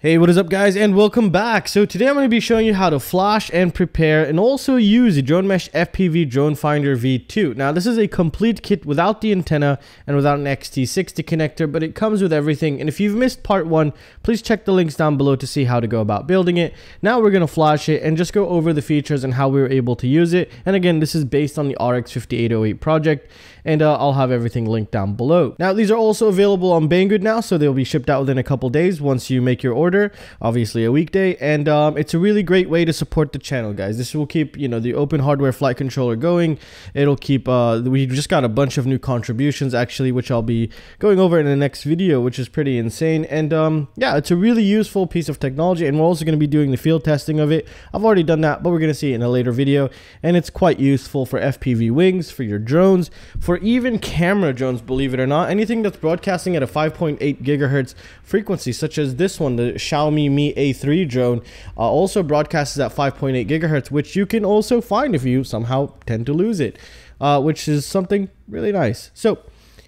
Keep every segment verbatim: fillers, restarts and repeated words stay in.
Hey, what is up guys and welcome back. So today I'm going to be showing you how to flash and prepare and also use the Drone Mesh F P V Drone Finder v two. Now this is a complete kit without the antenna and without an X T sixty connector, but it comes with everything. And if you've missed part one, please check the links down below to see how to go about building it. Now we're going to flash it and just go over the features and how we were able to use it. And again, this is based on the R X fifty-eight oh eight project, and uh, I'll have everything linked down below. Now these are also available on Banggood now, so they'll be shipped out within a couple days once you make your order. Order, obviously a weekday, and um, it's a really great way to support the channel, guys. This will keep, you know, the open hardware flight controller going. It'll keep uh, we just got a bunch of new contributions actually, which I'll be going over in the next video, which is pretty insane. And um, yeah, it's a really useful piece of technology, and we're also going to be doing the field testing of it. I've already done that, but we're going to see it in a later video. And it's quite useful for F P V wings, for your drones, for even camera drones, believe it or not. Anything that's broadcasting at a five point eight gigahertz frequency, such as this one, the Xiaomi Mi A three drone uh, also broadcasts at five point eight gigahertz, which you can also find if you somehow tend to lose it, uh, which is something really nice. So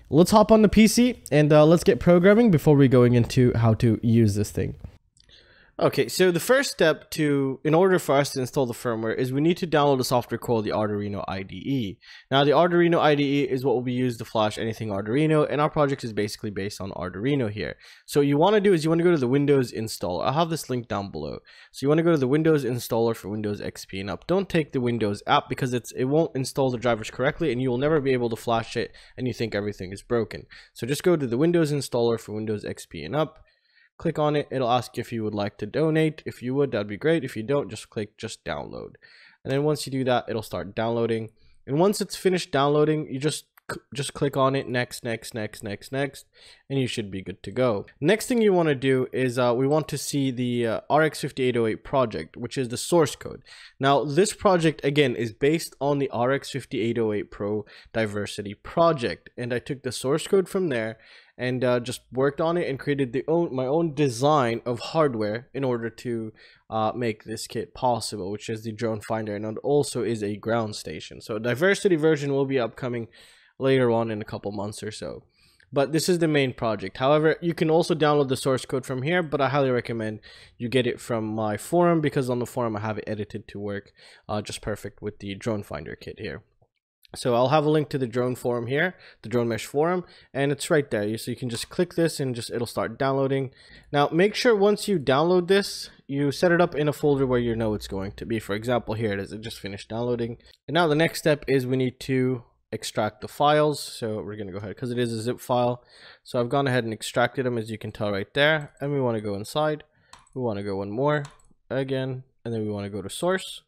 let's hop on the P C and uh, let's get programming before we're going into how to use this thing. Okay, so the first step to, in order for us to install the firmware, is we need to download a software called the Arduino I D E. Now, the Arduino I D E is what will be used to flash anything Arduino, and our project is basically based on Arduino here. So what you want to do is you want to go to the Windows installer. I'll have this link down below. So you want to go to the Windows installer for Windows X P and up. Don't take the Windows app because it's it won't install the drivers correctly, and you will never be able to flash it, and you think everything is broken. So just go to the Windows installer for Windows X P and up. Click on it. It'll ask if you would like to donate. If you would, that'd be great. If you don't, just click just download. And then once you do that, it'll start downloading. And once it's finished downloading, you just just click on it, next, next, next, next, next, and you should be good to go. Next thing you want to do is uh, we want to see the uh, R X fifty-eight oh eight project, which is the source code. Now this project again is based on the R X fifty-eight oh eight Pro Diversity project, and I took the source code from there and uh, just worked on it and created the own, my own design of hardware in order to uh, make this kit possible, which is the Drone Finder, and it also is a ground station. So a diversity version will be upcoming later on in a couple months or so. But this is the main project. However, you can also download the source code from here, but I highly recommend you get it from my forum, because on the forum I have it edited to work uh, just perfect with the Drone Finder kit here. So I'll have a link to the drone forum here, the Drone Mesh forum, and it's right there. So you can just click this and just it'll start downloading. Now make sure once you download this, you set it up in a folder where you know it's going to be. For example, here it is. It just finished downloading. And now the next step is we need to extract the files. So we're going to go ahead, because it is a zip file. So I've gone ahead and extracted them, as you can tell right there. And we want to go inside. We want to go one more again. And then we want to go to source.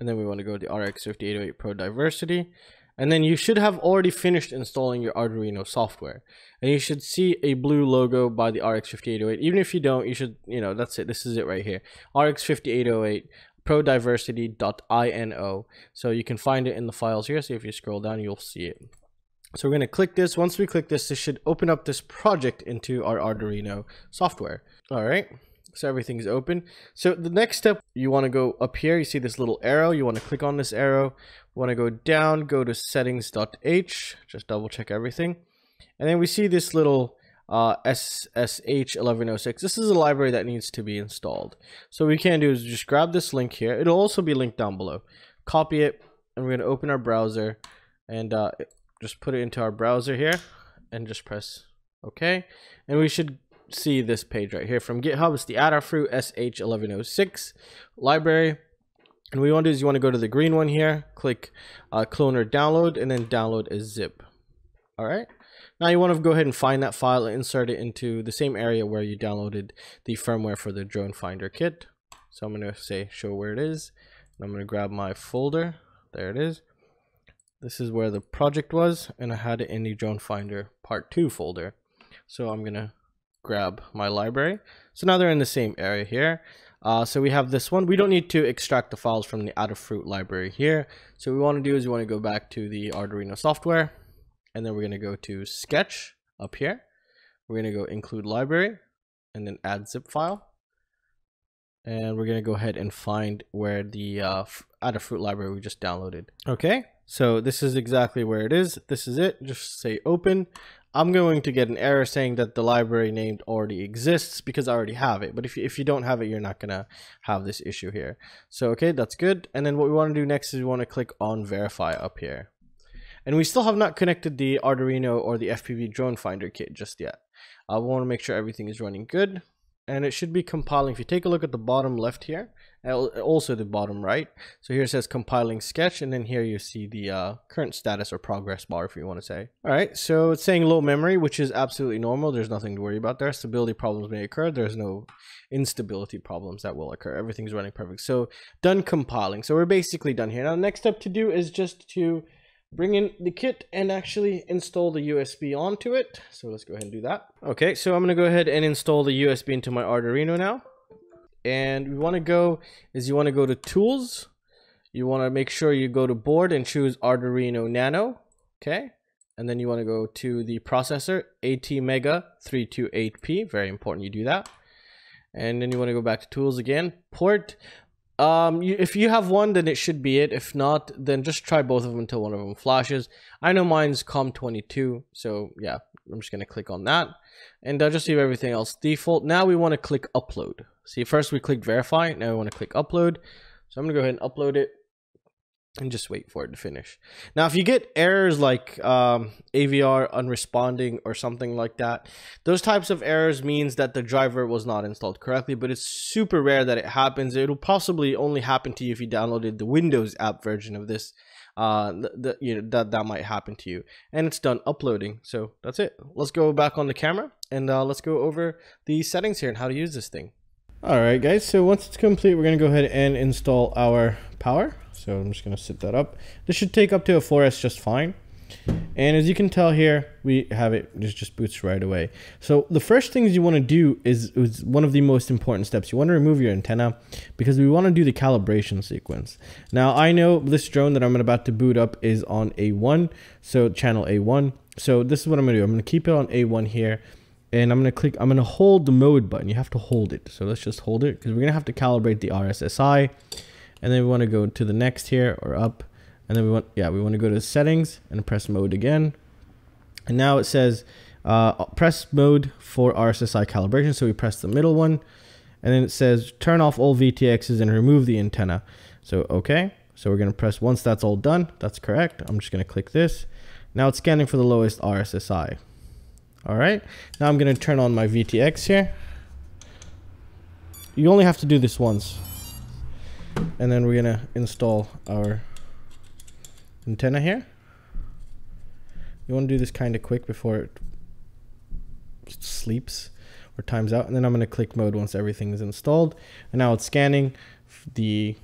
And then we want to go to the R X fifty-eight oh eight Pro Diversity. And then you should have already finished installing your Arduino software. And you should see a blue logo by the R X fifty-eight oh eight. Even if you don't, you should, you know, that's it. This is it right here. R X fifty-eight oh eight Pro Diversity dot I N O. So you can find it in the files here. So if you scroll down, you'll see it. So we're going to click this. Once we click this, this should open up this project into our Arduino software. All right. So everything's open. So the next step, you want to go up here. You see this little arrow. You want to click on this arrow. You want to go down, go to settings dot h, just double check everything. And then we see this little uh, S H eleven oh six. This is a library that needs to be installed. So what we can do is just grab this link here. It'll also be linked down below. Copy it, and we're going to open our browser and uh, just put it into our browser here and just press OK. And we should see this page right here from GitHub. It's the Adafruit S H eleven oh six library, and what you want to do is you want to go to the green one here, click uh, clone or download, and then download as zip. All right, now you want to go ahead and find that file and insert it into the same area where you downloaded the firmware for the Drone Finder kit. So I'm going to say show where it is, and I'm going to grab my folder. There it is. This is where the project was, and I had it in the Drone Finder part two folder. So I'm going to grab my library. So now they're in the same area here. Uh, so we have this one. We don't need to extract the files from the Adafruit library here. So what we want to do is we want to go back to the Arduino software, and then we're going to go to sketch up here. We're going to go include library and then add zip file. And we're going to go ahead and find where the uh, Adafruit library we just downloaded. Okay. So this is exactly where it is. This is it. Just say open. I'm going to get an error saying that the library named already exists because I already have it. But if you, if you don't have it, you're not going to have this issue here. So, okay, that's good. And then what we want to do next is we want to click on verify up here. And we still have not connected the Arduino or the F P V Drone Finder kit just yet. I want to make sure everything is running good. And it should be compiling. If you take a look at the bottom left here, also the bottom right. So here it says compiling sketch. And then here you see the uh, current status or progress bar, if you want to say. All right, so it's saying low memory, which is absolutely normal. There's nothing to worry about there. Stability problems may occur. There's no instability problems that will occur. Everything's running perfect. So done compiling. So we're basically done here. Now, the next step to do is just to bring in the kit and actually install the U S B onto it. So let's go ahead and do that. Okay, so I'm going to go ahead and install the U S B into my Arduino now. And we want to go is you want to go to tools. You want to make sure you go to board and choose Arduino Nano. Okay. And then you want to go to the processor A T mega three two eight P. Very important you do that. And then you want to go back to tools again. Port. Um, you, if you have one, then it should be it. If not, then just try both of them until one of them flashes. I know mine's COM twenty-two, so yeah, I'm just going to click on that. And I'll just leave everything else default. Now we want to click upload. See, first we clicked verify, now we want to click upload. So I'm going to go ahead and upload it and just wait for it to finish. Now, if you get errors like um, A V R unresponding or something like that, those types of errors means that the driver was not installed correctly, but it's super rare that it happens. It'll possibly only happen to you if you downloaded the Windows app version of this. Uh, th th you know, that, that might happen to you. And it's done uploading. So that's it. Let's go back on the camera and uh, let's go over the settings here and how to use this thing. All right, guys, so once it's complete, we're going to go ahead and install our power. So I'm just going to set that up. This should take up to a four S just fine. And as you can tell here, we have it, it just boots right away. So the first things you want to do is, is one of the most important steps. You want to remove your antenna because we want to do the calibration sequence. Now, I know this drone that I'm about to boot up is on A one, so channel A one. So this is what I'm going to do. I'm going to keep it on A one here. And I'm going to click, I'm going to hold the mode button. You have to hold it. So let's just hold it because we're going to have to calibrate the R S S I. And then we want to go to the next here or up. And then we want, yeah, we want to go to settings and press mode again. And now it says uh, press mode for R S S I calibration. So we press the middle one. And then it says turn off all V T Xs and remove the antenna. So, okay. So we're going to press once that's all done. That's correct. I'm just going to click this. Now it's scanning for the lowest R S S I. All right, now I'm going to turn on my V T X here. You only have to do this once. And then we're going to install our antenna here. You want to do this kind of quick before it sleeps or times out. And then I'm going to click mode once everything is installed. And now it's scanning the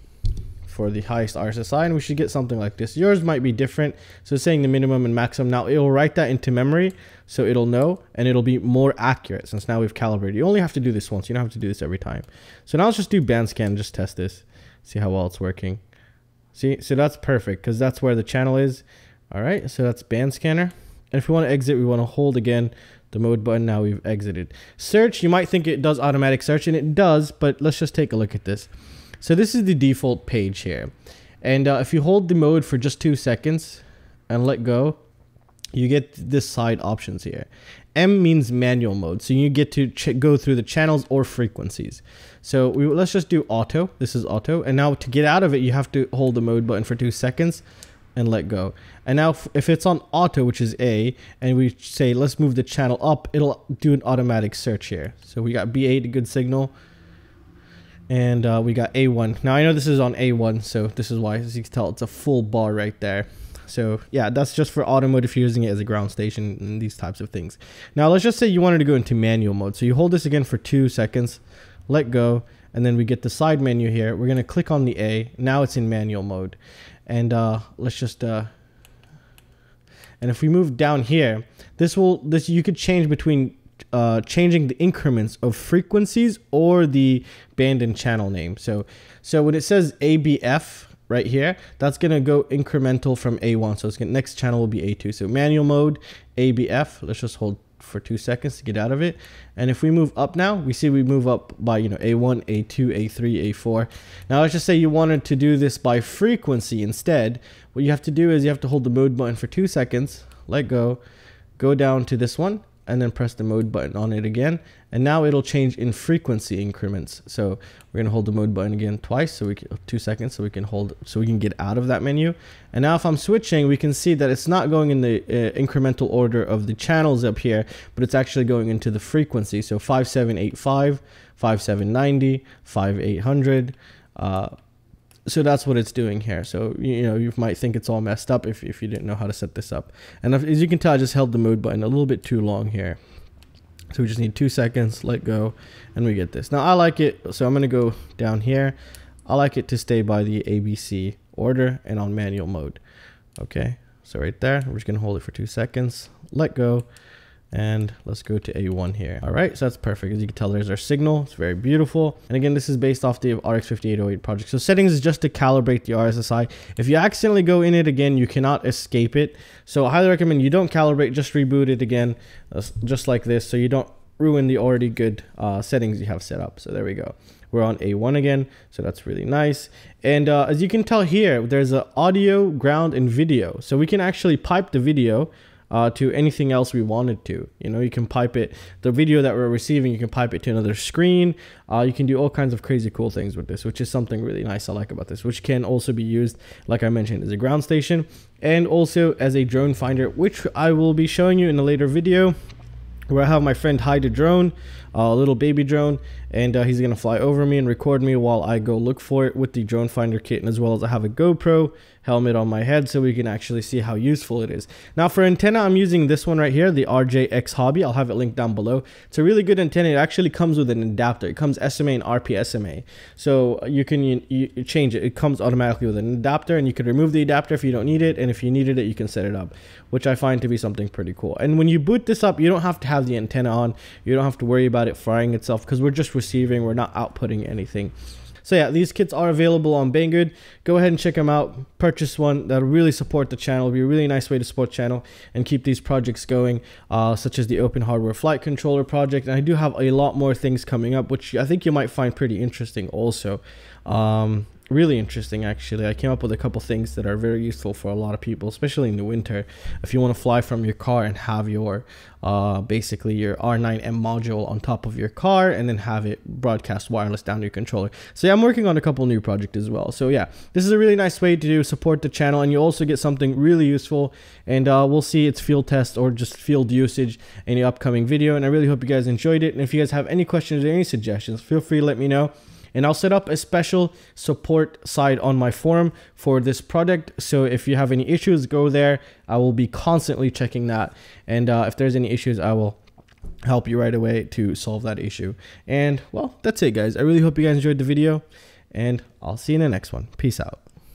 for the highest R S S I, and we should get something like this. Yours might be different. So it's saying the minimum and maximum. Now it'll write that into memory, so it'll know, and it'll be more accurate since now we've calibrated. You only have to do this once. You don't have to do this every time. So now let's just do band scan and just test this, see how well it's working. See, so that's perfect because that's where the channel is. All right, so that's band scanner. And if we want to exit, we want to hold again the mode button. Now we've exited. Search, you might think it does automatic search, and it does, but let's just take a look at this. So this is the default page here. And uh, if you hold the mode for just two seconds and let go, you get this side options here. M means manual mode. So you get to ch go through the channels or frequencies. So we, let's just do auto. This is auto. And now to get out of it, you have to hold the mode button for two seconds and let go. And now if, if it's on auto, which is A, and we say, let's move the channel up, it'll do an automatic search here. So we got B eight, a good signal. And uh, we got A one. Now I know this is on A one, so this is why, as you can tell, it's a full bar right there. So yeah, that's just for auto mode if you're using it as a ground station and these types of things. Now let's just say you wanted to go into manual mode. So you hold this again for two seconds, let go, and then we get the side menu here. We're gonna click on the A. Now it's in manual mode. And uh, let's just, uh, and if we move down here, this will, this you could change between Uh, changing the increments of frequencies or the band and channel name. So, so when it says A B F right here, that's gonna go incremental from A one. So it's gonna, next channel will be A two. So manual mode, A B F. Let's just hold for two seconds to get out of it. And if we move up now, we see we move up by, you know, A one, A two, A three, A four. Now let's just say you wanted to do this by frequency instead. What you have to do is you have to hold the mode button for two seconds, let go. go down to this one and then press the mode button on it again, and now it'll change in frequency increments. So we're gonna hold the mode button again twice, so we can, two seconds, so we can hold, so we can get out of that menu. And now if I'm switching, we can see that it's not going in the uh, incremental order of the channels up here, but it's actually going into the frequency. So five seven eight five, five seven nine zero, five eight hundred. Uh, So that's what it's doing here. So, you know, you might think it's all messed up if, if you didn't know how to set this up. And as you can tell, I just held the mode button a little bit too long here. So we just need two seconds, let go, and we get this. Now I like it, so I'm going to go down here. I like it to stay by the A B C order and on manual mode. Okay, so right there, we're just going to hold it for two seconds, let go, and let's go to A one here. All right, so that's perfect. As you can tell, there's our signal. It's very beautiful. And again, this is based off the R X five eight zero eight project. So settings is just to calibrate the R S S I. If you accidentally go in it again, you cannot escape it. So I highly recommend you don't calibrate, just reboot it again, uh, just like this, so you don't ruin the already good uh, settings you have set up. So there we go. We're on A one again, so that's really nice. And uh, as you can tell here, there's a audio, ground, and video. So we can actually pipe the video Uh, to anything else we wanted to. You know, you can pipe it, the video that we're receiving, you can pipe it to another screen. Uh, you can do all kinds of crazy cool things with this, which is something really nice I like about this, which can also be used, like I mentioned, as a ground station and also as a drone finder, which I will be showing you in a later video, where I have my friend hide a drone, a uh, little baby drone, and uh, he's gonna fly over me and record me while I go look for it with the drone finder kit, and as well as I have a GoPro helmet on my head, so we can actually see how useful it is. Now for antenna, I'm using this one right here, the R J X Hobby. I'll have it linked down below. It's a really good antenna. It actually comes with an adapter. It comes S M A and R P S M A, so you can you, you change it. It comes automatically with an adapter, and you can remove the adapter if you don't need it, and if you needed it, you can set it up, which I find to be something pretty cool. And when you boot this up, you don't have to have the antenna on. You don't have to worry about it frying itself, because we're just receiving, we're not outputting anything. So yeah, these kits are available on Banggood. Go ahead and check them out, purchase one. That'll really support the channel. It'll be a really nice way to support the channel and keep these projects going, uh, such as the open hardware flight controller project. And I do have a lot more things coming up, which I think you might find pretty interesting also. Um, really interesting, actually. I came up with a couple things that are very useful for a lot of people, especially in the winter, if you want to fly from your car and have your uh basically your R nine M module on top of your car, and then have it broadcast wireless down to your controller. So yeah, I'm working on a couple new projects as well. So yeah, this is a really nice way to do support the channel, and you also get something really useful, and uh we'll see its field test or just field usage in the upcoming video. And I really hope you guys enjoyed it, and if you guys have any questions or any suggestions, feel free to let me know. And I'll set up a special support side on my forum for this product. So if you have any issues, go there. I will be constantly checking that. And uh, if there's any issues, I will help you right away to solve that issue. And well, that's it, guys. I really hope you guys enjoyed the video, and I'll see you in the next one. Peace out.